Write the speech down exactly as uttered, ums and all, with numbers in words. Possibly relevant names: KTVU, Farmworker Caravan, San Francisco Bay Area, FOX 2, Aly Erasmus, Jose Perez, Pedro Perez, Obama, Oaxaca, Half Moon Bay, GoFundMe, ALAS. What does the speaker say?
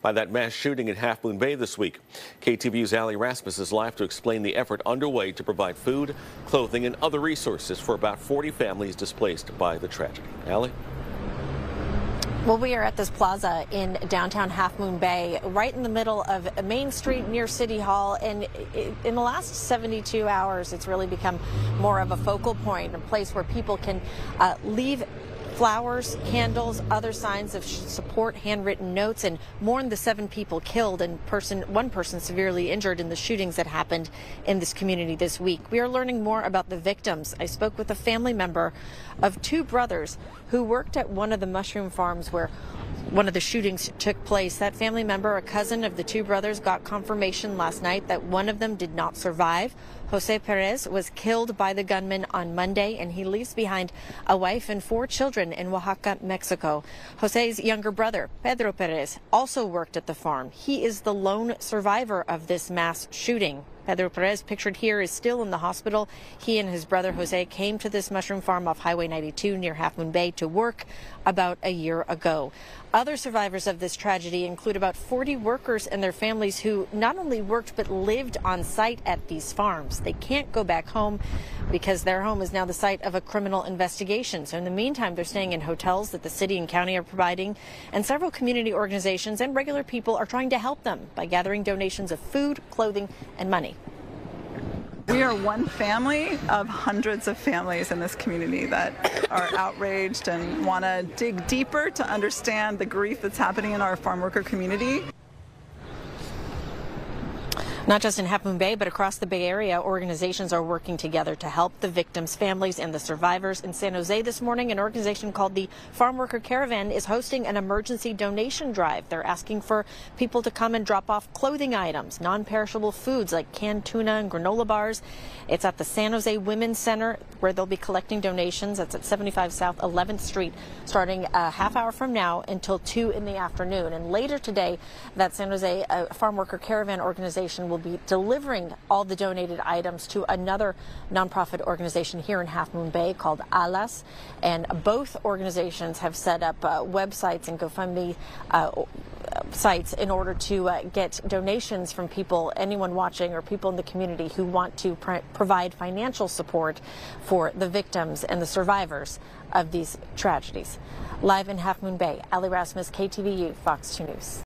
By that mass shooting at Half Moon Bay this week. K T V U's Aly Erasmus is live to explain the effort underway to provide food, clothing, and other resources for about forty families displaced by the tragedy. Aly? Well, we are at this plaza in downtown Half Moon Bay, right in the middle of Main Street near City Hall. And in the last seventy-two hours, it's really become more of a focal point, a place where people can uh, leave flowers, candles, other signs of support, handwritten notes, and mourn the seven people killed and person, one person severely injured in the shootings that happened in this community this week. We are learning more about the victims. I spoke with a family member of two brothers who worked at one of the mushroom farms where one of the shootings took place. That family member, a cousin of the two brothers, got confirmation last night that one of them did not survive. Jose Perez was killed by the gunman on Monday, and he leaves behind a wife and four children in Oaxaca, Mexico. Jose's younger brother, Pedro Perez, also worked at the farm. He is the lone survivor of this mass shooting. Pedro Perez, pictured here, is still in the hospital. He and his brother Jose came to this mushroom farm off Highway ninety-two near Half Moon Bay to work about a year ago. Other survivors of this tragedy include about forty workers and their families who not only worked but lived on site at these farms. They can't go back home because their home is now the site of a criminal investigation. So in the meantime, they're staying in hotels that the city and county are providing, and several community organizations and regular people are trying to help them by gathering donations of food, clothing, and money. We are one family of hundreds of families in this community that are outraged and want to dig deeper to understand the grief that's happening in our farmworker community. Not just in Half Moon Bay, but across the Bay Area, organizations are working together to help the victims' families and the survivors. In San Jose this morning, an organization called the Farmworker Caravan is hosting an emergency donation drive. They're asking for people to come and drop off clothing items, non-perishable foods like canned tuna and granola bars. It's at the San Jose Women's Center where they'll be collecting donations. That's at seventy-five South eleventh Street, starting a half hour from now until two in the afternoon. And later today, that San Jose uh, Farmworker Caravan organization will be delivering all the donated items to another nonprofit organization here in Half Moon Bay called ALAS, and both organizations have set up uh, websites and GoFundMe uh, sites in order to uh, get donations from people, anyone watching or people in the community who want to pr provide financial support for the victims and the survivors of these tragedies. Live in Half Moon Bay, Aly Erasmus, K T V U, Fox two News.